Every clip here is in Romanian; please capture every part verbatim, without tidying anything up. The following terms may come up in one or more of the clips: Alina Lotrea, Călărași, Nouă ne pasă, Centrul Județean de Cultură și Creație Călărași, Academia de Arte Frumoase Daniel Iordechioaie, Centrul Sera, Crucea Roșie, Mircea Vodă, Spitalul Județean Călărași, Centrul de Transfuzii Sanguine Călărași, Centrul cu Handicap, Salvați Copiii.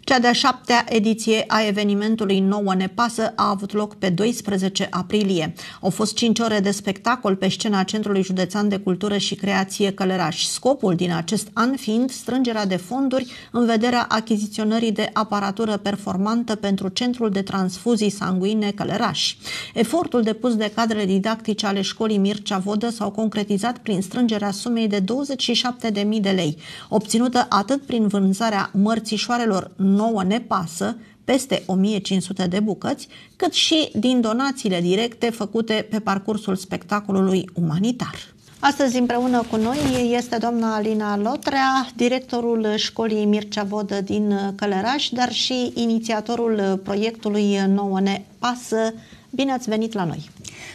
Cea de-a șaptea ediție a evenimentului Nouă ne pasă a avut loc pe doisprezece aprilie. Au fost cinci ore de spectacol pe scena Centrului Județean de Cultură și Creație Călărași, scopul din acest an fiind strângerea de fonduri în vederea achiziționării de aparatură performantă pentru Centrul de Transfuzii Sanguine Călărași. Efortul depus de cadrele didactice ale școlii Mircea Vodă s-au concretizat prin strângerea sumei de douăzeci și șapte de mii de lei, obținută atât prin vânzarea mărțișoarelor Nouă ne pasă, peste o mie cinci sute de bucăți, cât și din donațiile directe făcute pe parcursul spectacolului umanitar. Astăzi împreună cu noi este doamna Alina Lotrea, directorul școlii Mircea Vodă din Călărași, dar și inițiatorul proiectului Nouă ne pasă. Bine ați venit la noi!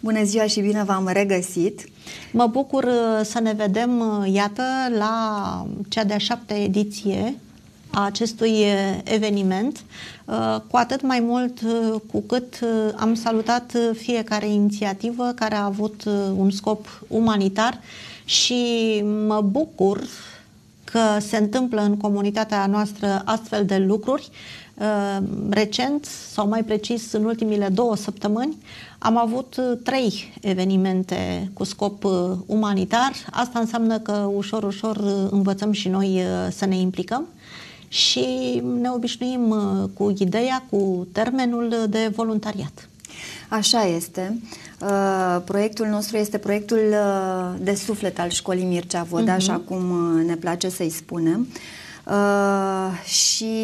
Bună ziua și bine v-am regăsit! Mă bucur să ne vedem, iată, la cea de-a șaptea ediție a acestui eveniment, cu atât mai mult cu cât am salutat fiecare inițiativă care a avut un scop umanitar și mă bucur că se întâmplă în comunitatea noastră astfel de lucruri. Recent, sau mai precis în ultimile două săptămâni, am avut trei evenimente cu scop umanitar. Asta înseamnă că ușor, ușor învățăm și noi să ne implicăm și ne obișnuim cu ideea, cu termenul de voluntariat. Așa este. Proiectul nostru este proiectul de suflet al școlii Mircea Vodă, uh-huh. așa cum ne place să-i spunem. Uh, și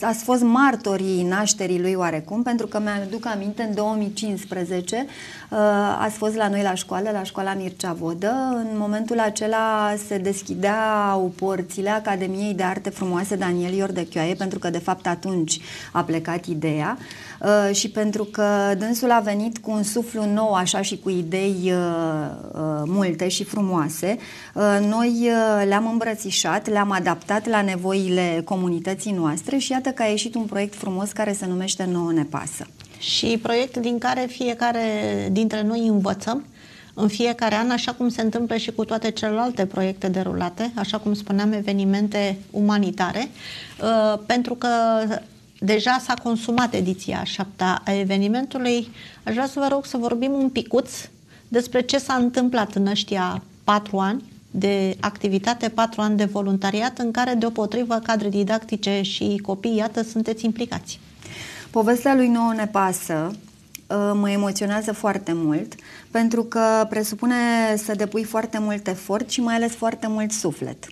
uh, ați fost martorii nașterii lui oarecum, pentru că mi-aduc aminte, în două mii cincisprezece uh, ați fost la noi la școală, la școala Mircea Vodă. În momentul acela se deschideau porțile Academiei de Arte Frumoase Daniel Iordechioaie, pentru că de fapt atunci a plecat ideea uh, și pentru că dânsul a venit cu un suflu nou așa și cu idei uh, uh, multe și frumoase. Uh, noi uh, le-am îmbrățișat, le-am adaptat la nevoile comunității noastre și iată că a ieșit un proiect frumos care se numește Nouă ne pasă. Și proiect din care fiecare dintre noi învățăm în fiecare an, așa cum se întâmplă și cu toate celelalte proiecte derulate, așa cum spuneam, evenimente umanitare, pentru că deja s-a consumat ediția a șaptea a evenimentului. Aș vrea să vă rog să vorbim un picuț despre ce s-a întâmplat în ăștia patru ani de activitate, patru ani de voluntariat, în care deopotrivă cadre didactice și copii, iată, sunteți implicați. Povestea lui Nouă ne pasă mă emoționează foarte mult, pentru că presupune să depui foarte mult efort și mai ales foarte mult suflet.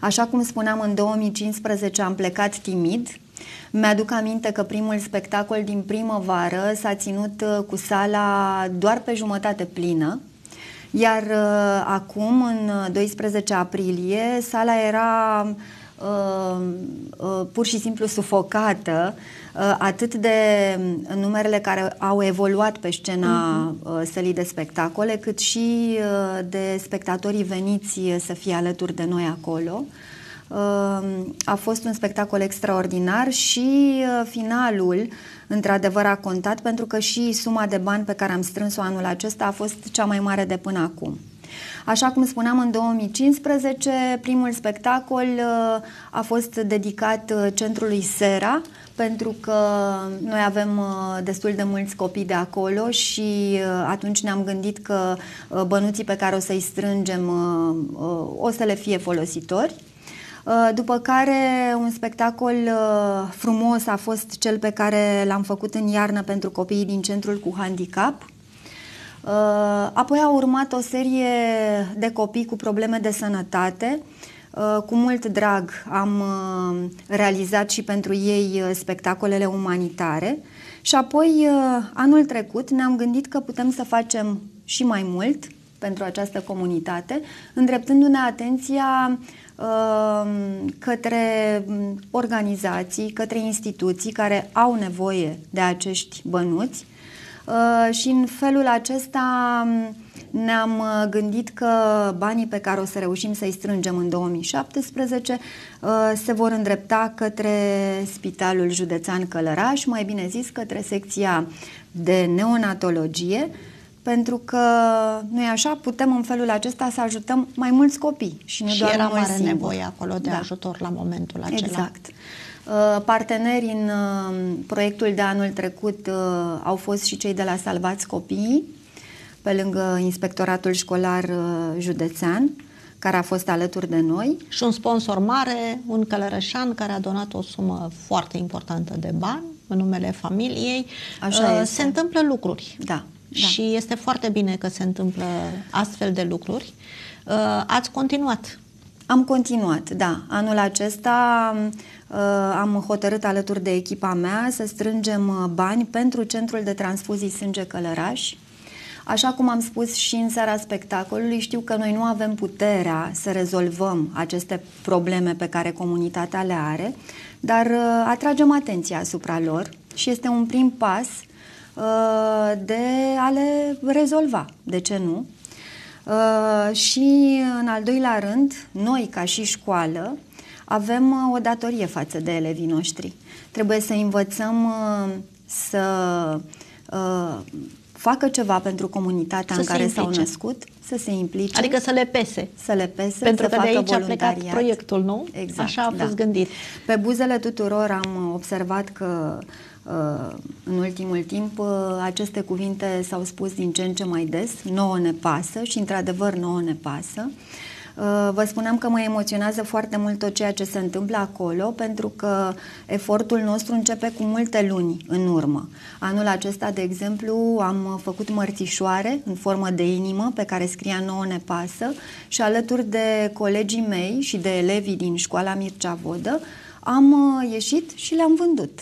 Așa cum spuneam, în două mii cincisprezece am plecat timid. Mi-aduc aminte că primul spectacol din primăvară s-a ținut cu sala doar pe jumătate plină, iar uh, acum, în doisprezece aprilie, sala era uh, uh, pur și simplu sufocată, uh, atât de numerele care au evoluat pe scena uh, sălii de spectacole, cât și uh, de spectatorii veniți să fie alături de noi acolo. A fost un spectacol extraordinar și finalul într-adevăr a contat, pentru că și suma de bani pe care am strâns-o anul acesta a fost cea mai mare de până acum. Așa cum spuneam, în două mii cincisprezece primul spectacol a fost dedicat Centrului Sera, pentru că noi avem destul de mulți copii de acolo și atunci ne-am gândit că bănuții pe care o să-i strângem o să le fie folositori. După care un spectacol frumos a fost cel pe care l-am făcut în iarnă pentru copiii din Centrul cu Handicap. Apoi a urmat o serie de copii cu probleme de sănătate. Cu mult drag am realizat și pentru ei spectacolele umanitare. Și apoi anul trecut ne-am gândit că putem să facem și mai mult pentru această comunitate, îndreptându-ne atenția către organizații, către instituții care au nevoie de acești bănuți și în felul acesta ne-am gândit că banii pe care o să reușim să-i strângem în două mii șaptesprezece se vor îndrepta către Spitalul Județean Călărași, mai bine zis către secția de neonatologie, Pentru că, nu e așa, putem în felul acesta să ajutăm mai mulți copii. Și, nu și doar era mare singur. nevoie acolo de da. ajutor la momentul acela. Exact. Parteneri în proiectul de anul trecut au fost și cei de la Salvați Copiii, pe lângă Inspectoratul Școlar Județean, care a fost alături de noi. Și un sponsor mare, un călărășan care a donat o sumă foarte importantă de bani în numele familiei. Așa se întâmplă lucruri. Da. Da. Și este foarte bine că se întâmplă astfel de lucruri. Ați continuat? Am continuat, da. Anul acesta am hotărât alături de echipa mea să strângem bani pentru Centrul de Transfuzii Sanguine Călărași. Așa cum am spus și în seara spectacolului, știu că noi nu avem puterea să rezolvăm aceste probleme pe care comunitatea le are, dar atragem atenția asupra lor și este un prim pas de a le rezolva, de ce nu? Și în al doilea rând, noi ca și școală avem o datorie față de elevii noștri. Trebuie să învățăm să facă ceva pentru comunitatea în care s-au născut, să se implice. Adică să le pese. Să le pese, pentru că de aici a plecat proiectul, nu? Exact, așa a fost gândit. Pe buzele tuturor am observat că în ultimul timp aceste cuvinte s-au spus din ce în ce mai des. Nouă ne pasă și într-adevăr nouă ne pasă. Vă spuneam că mă emoționează foarte mult tot ceea ce se întâmplă acolo, pentru că efortul nostru începe cu multe luni în urmă. Anul acesta, de exemplu, am făcut mărțișoare în formă de inimă pe care scria nouă ne pasă și alături de colegii mei și de elevii din școala Mircea Vodă am ieșit și le-am vândut.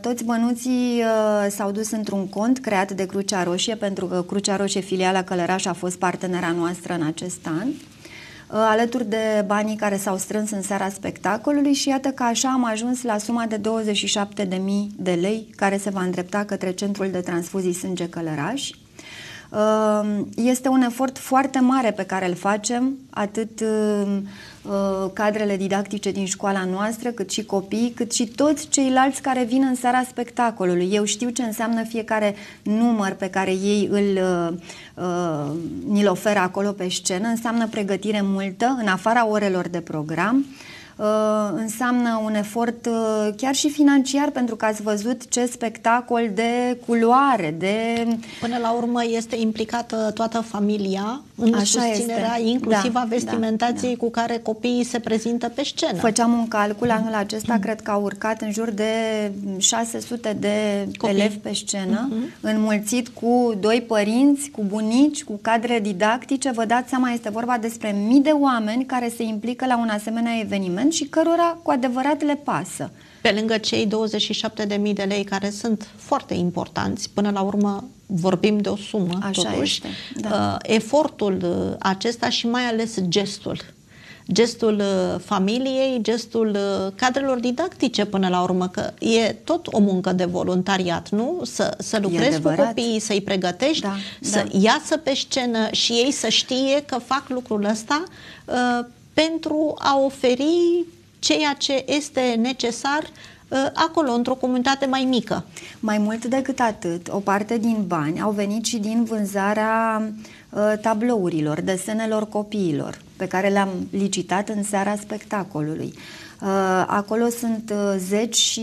Toți bănuții s-au dus într-un cont creat de Crucea Roșie, pentru că Crucea Roșie, filiala Călărași, a fost partenera noastră în acest an, alături de banii care s-au strâns în seara spectacolului, și iată că așa am ajuns la suma de douăzeci și șapte de mii de lei care se va îndrepta către Centrul de Transfuzii Sanguine Călărași. Este un efort foarte mare pe care îl facem, atât cadrele didactice din școala noastră, cât și copiii, cât și toți ceilalți care vin în seara spectacolului. Eu știu ce înseamnă fiecare număr pe care ei îl, îl oferă acolo pe scenă. Înseamnă pregătire multă, în afara orelor de program. Înseamnă un efort chiar și financiar, pentru că ați văzut ce spectacol de culoare, de... Până la urmă este implicată toată familia în Așa susținerea, este. inclusiv da, a vestimentației da, da. cu care copiii se prezintă pe scenă. Făceam un calcul, anul acesta mm-hmm. cred că au urcat în jur de șase sute de copii. Elevi pe scenă, mm-hmm. înmulțit cu doi părinți, cu bunici, cu cadre didactice. Vă dați seama, este vorba despre mii de oameni care se implică la un asemenea eveniment și cărora cu adevărat le pasă. Pe lângă cei douăzeci și șapte de mii de lei care sunt foarte importanți, până la urmă vorbim de o sumă, Așa totuși, este. Da. efortul acesta și mai ales gestul. Gestul familiei, gestul cadrelor didactice până la urmă, că e tot o muncă de voluntariat, nu? Să, să lucrezi cu copiii, să-i pregătești, da, să da. iasă pe scenă și ei să știe că fac lucrul ăsta uh, pentru a oferi ceea ce este necesar acolo, într-o comunitate mai mică. Mai mult decât atât, o parte din bani au venit și din vânzarea tablourilor, desenelor copiilor, pe care le-am licitat în seara spectacolului. Acolo sunt zeci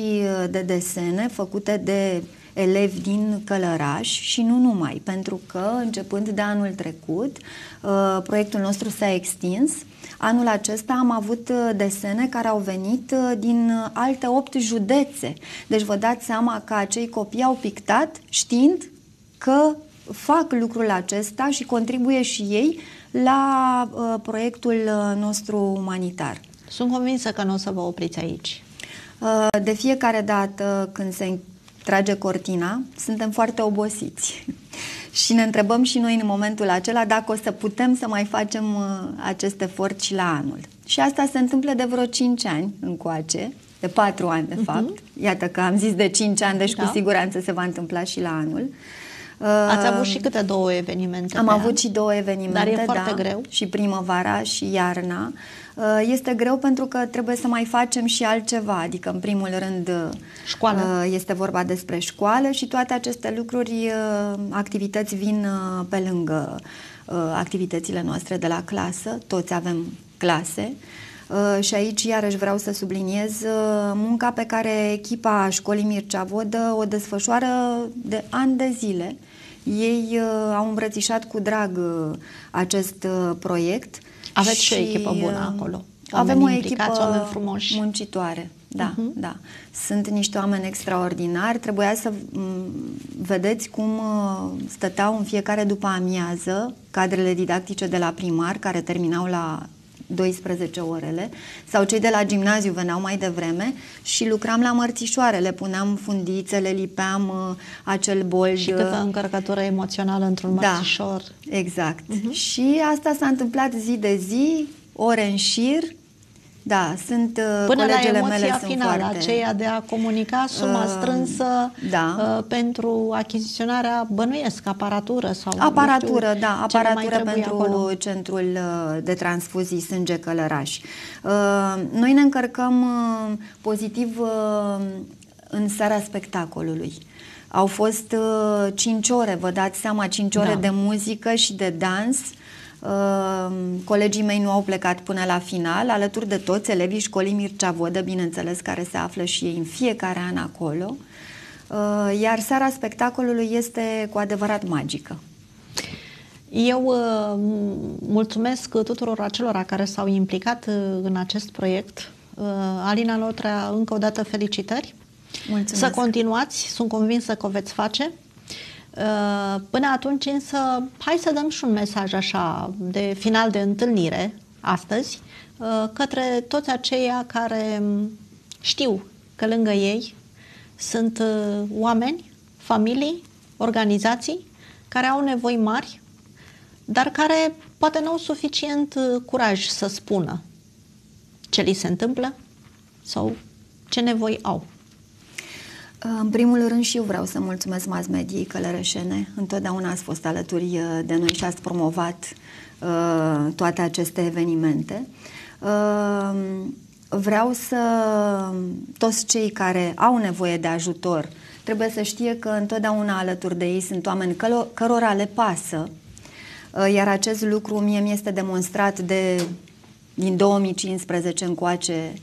de desene făcute de elevi din Călărași și nu numai, pentru că începând de anul trecut proiectul nostru s-a extins. Anul acesta am avut desene care au venit din alte opt județe. Deci vă dați seama că acei copii au pictat știind că fac lucrul acesta și contribuie și ei la proiectul nostru umanitar. Sunt convinsă că nu o să vă opriți aici. De fiecare dată când se trage cortina, suntem foarte obosiți și ne întrebăm și noi în momentul acela dacă o să putem să mai facem acest efort și la anul. Și asta se întâmplă de vreo cinci ani încoace, de patru ani de fapt. Uh-huh. Iată că am zis de cinci ani, deci da. cu siguranță se va întâmpla și la anul. Ați avut și câte două evenimente? Am avut an. și două evenimente, dar e foarte da, greu. Și primăvara și iarna. Este greu pentru că trebuie să mai facem și altceva, adică în primul rând școală. Este vorba despre școală și toate aceste lucruri, activități vin pe lângă activitățile noastre de la clasă, toți avem clase. Și aici iarăși vreau să subliniez munca pe care echipa școlii Mircea Vodă o desfășoară de ani de zile. Ei au îmbrățișat cu drag acest proiect. Aveți și o echipă bună acolo. Oameni avem o echipă frumoși, muncitoare. Da, uh-huh. da. Sunt niște oameni extraordinari. Trebuia să vedeți cum stăteau în fiecare după amiază cadrele didactice de la primar, care terminau la douăsprezece orele, sau cei de la gimnaziu veneau mai devreme și lucram la mărțișoare, le puneam fundițele, lipeam uh, acel bolj. Și câtă încărcătură emoțională într-un da, mărțișor. Exact. Uh-huh. Și asta s-a întâmplat zi de zi, ore în șir. Da, sunt până colegele la mele sunt finală, foarte... aceea de a comunica suma strânsă uh, da. uh, pentru achiziționarea, bănuiesc, aparatură sau... Aparatură, știu, da, aparatură pentru acolo. Centrul de Transfuzii Sânge Călărași. Uh, noi ne încărcăm uh, pozitiv uh, în seara spectacolului. Au fost uh, cinci ore, vă dați seama, cinci ore da. de muzică și de dans. Colegii mei nu au plecat până la final, alături de toți elevii școlii Mircea Vodă, bineînțeles, care se află și ei în fiecare an acolo. Iar seara spectacolului este cu adevărat magică. Eu mulțumesc tuturor acelora care s-au implicat în acest proiect. Alina Lotrea, încă o dată felicitări. Mulțumesc. Să continuați, sunt convinsă că o veți face. Până atunci însă hai să dăm și un mesaj așa de final de întâlnire astăzi către toți aceia care știu că lângă ei sunt oameni, familii, organizații care au nevoi mari, dar care poate nu au suficient curaj să spună ce li se întâmplă sau ce nevoi au. În primul rând și eu vreau să mulțumesc mass mediei călărășene. Întotdeauna ați fost alături de noi și ați promovat uh, toate aceste evenimente. Uh, vreau să... Toți cei care au nevoie de ajutor trebuie să știe că întotdeauna alături de ei sunt oameni cărora le pasă, uh, iar acest lucru mie mi-este demonstrat de, din două mii cincisprezece încoace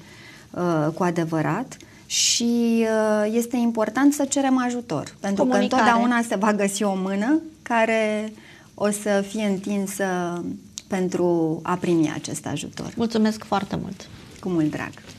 uh, cu adevărat. Și este important să cerem ajutor, pentru că întotdeauna se va găsi o mână care o să fie întinsă pentru a primi acest ajutor. Mulțumesc foarte mult! Cu mult drag!